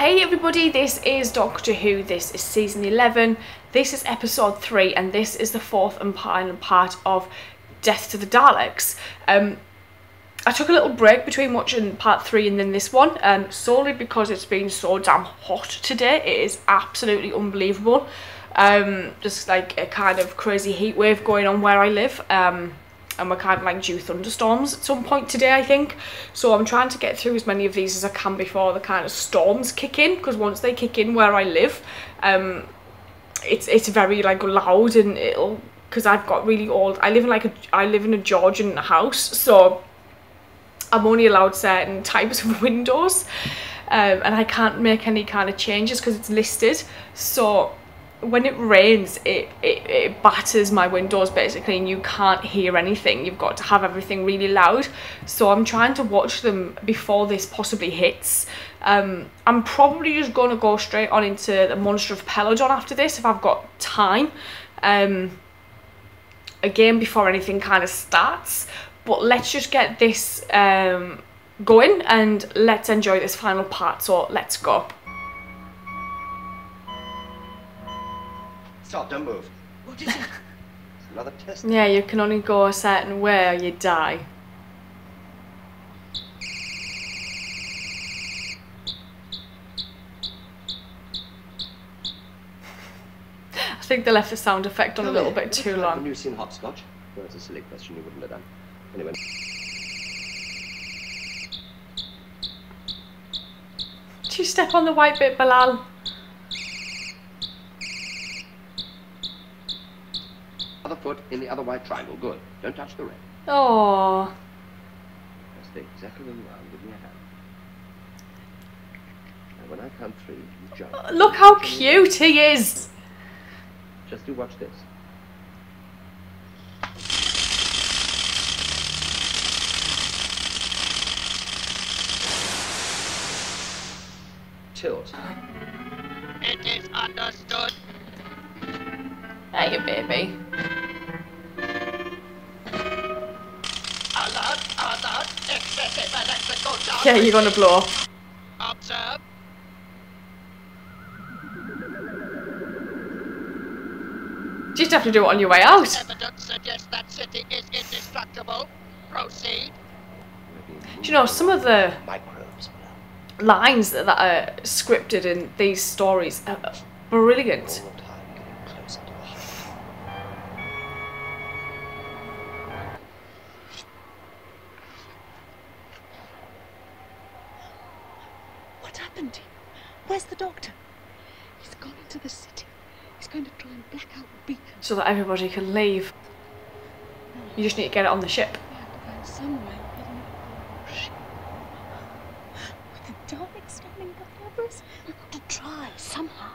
Hey everybody, this is Doctor Who, this is season 11, this is episode 3 and this is the fourth and final part of Death to the Daleks. I took a little break between watching part 3 and then this one, solely because it's been so damn hot today. It is absolutely unbelievable, just like a kind of crazy heat wave going on where I live. And we're kind of like due thunderstorms at some point today, I think. So I'm trying to get through as many of these as I can before the kind of storms kick in, because once they kick in where I live, it's very like loud, and it'll, because I've got really old, I live in a Georgian house, so I'm only allowed certain types of windows, and I can't make any kind of changes because it's listed. So when it rains, it batters my windows basically, and you can't hear anything. You've got to have everything really loud. So I'm trying to watch them before this possibly hits. I'm probably just going to go straight on into the Monster of Peladon after this if I've got time. Again, before anything kind of starts. But let's just get this going and let's enjoy this final part. So let's go. Stop, don't move. What is it? It's another test. Yeah, you can only go a certain way or you die. I think they left the sound effect on a little bit too long. Have you seen hopscotch? Well, it's a silly question, you wouldn't have done. Anyway. Did you step on the white bit, Bilal? Foot in the other white triangle. Good. Don't touch the red. Oh. That's exactly the one. Give me a hand. And when I count three, you jump. Oh, look how cute he is. Just do watch this. Tilt. It is understood. Hey, baby. Yeah, you're gonna blow. Observe. You just have to do it on your way out. Evidence suggests that city is indestructible. Proceed. Do you know, some of the lines that are scripted in these stories are brilliant. Where's the doctor? He's gone into the city. He's going to try and black out the beacon so that everybody can leave. You just need to get it on the ship. We have to find some way of getting it. With the Daleks standing by us, we've got to try somehow.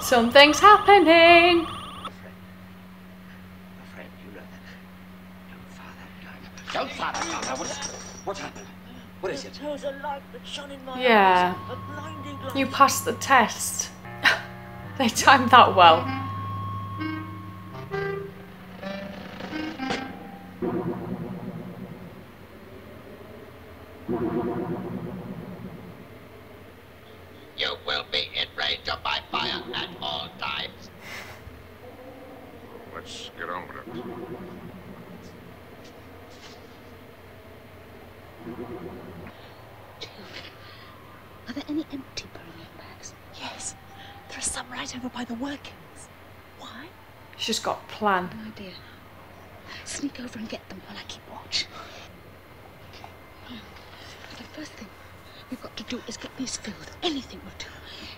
Something's happening! My friend, you know that. Don't father, father! What happened? What is it? Yeah. You passed the test. They timed that well. You will be in range of my fire at all times. Let's get on with it. Are there any empty burial bags? Yes. There are some right over by the workings. Why? She's got a plan. No idea. Sneak over and get them while I keep watch. The first thing we've got to do is get these filled. Anything will do.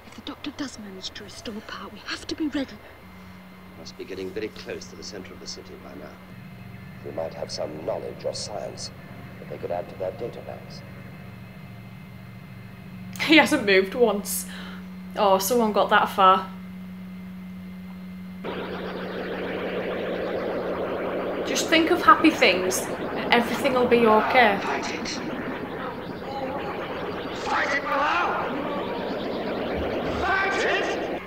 If the doctor does manage to restore power, we have to be ready. Must be getting very close to the centre of the city by now. They might have some knowledge or science that they could add to their data banks. He hasn't moved once. Oh, someone got that far. Just think of happy things and everything will be okay. Fight it, Bilal! Fight it!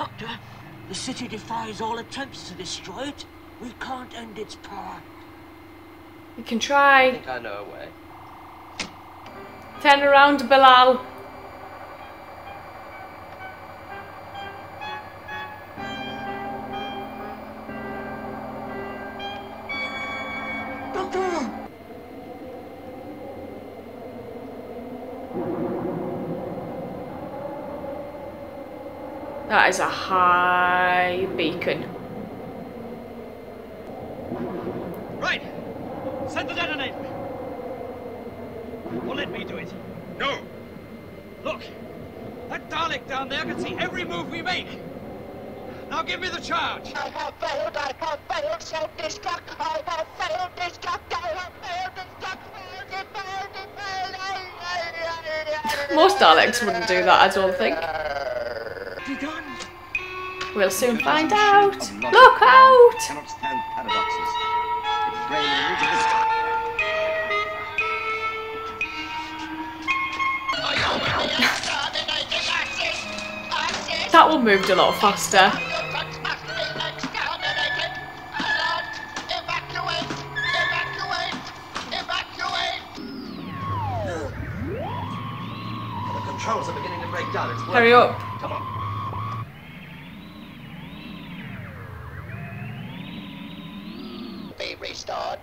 Doctor, the city defies all attempts to destroy it. We can't end its power. We can try. I think I know a way. Turn around, Bilal. That is a high beacon. Right! Set the detonator! Or let me do it. No! Look! That Dalek down there can see every move we make! Now give me the charge! I have failed, self-destruct! I have failed, destruct! I have failed, destruct! I have failed, destruct! Most Daleks wouldn't do that, I don't think. We'll soon find out. Look out! Cannot stand paradoxes. Its brain rigid. That one moved a lot faster. The controls are beginning to break down. It's working. Hurry up! Come on. Restored.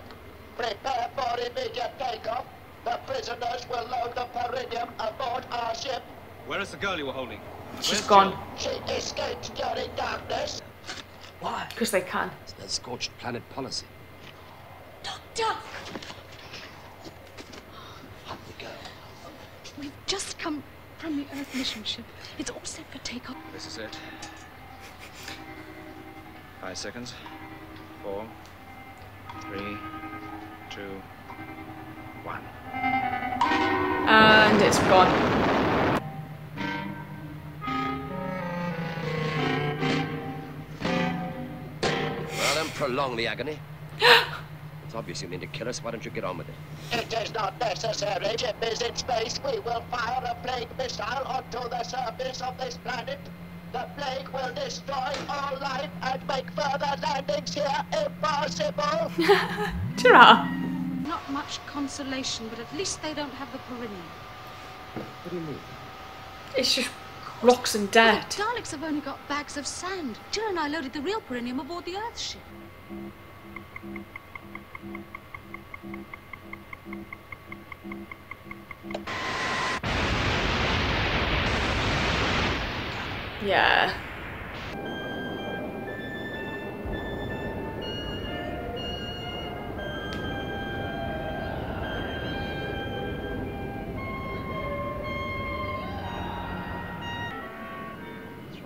Prepare for immediate takeoff. The prisoners will load the peridium aboard our ship. Where is the girl you were holding? She's gone. She escaped during darkness. Why? Because they can. It's their scorched planet policy. Doctor! I'm the girl. We've just come from the Earth mission ship. It's all set for takeoff. This is it. 5 seconds. 4, 3, 2, 1. And it's gone. Well, then prolong the agony. It's obvious you mean to kill us. Why don't you get on with it? It is not necessary. The ship is in space. We will fire a plague missile onto the surface of this planet. The plague will destroy all life and make further landings here impossible. Ta-ra. Not much consolation, but at least they don't have the perineum. What do you mean? It's just rocks and dirt. The Daleks have only got bags of sand. Jill and I loaded the real perineum aboard the Earth ship. Yeah. It's rather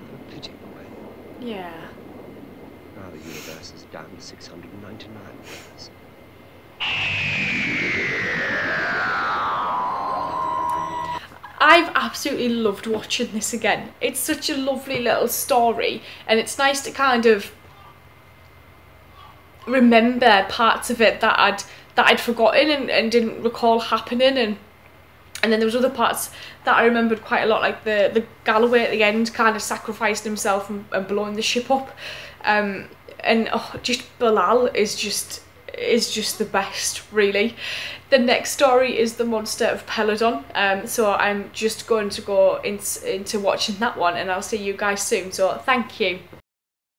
a pity in a way. Yeah. Now the universe is down to 699 years. I've absolutely loved watching this again. It's such a lovely little story, and it's nice to kind of remember parts of it that I'd forgotten and didn't recall happening, and then there was other parts that I remembered quite a lot, like the Galloway at the end kind of sacrificing himself and blowing the ship up, and oh, just Bilal is just the best, really. The next story is the Monster of Peladon, so I'm just going to go into watching that one, and I'll see you guys soon, so thank you.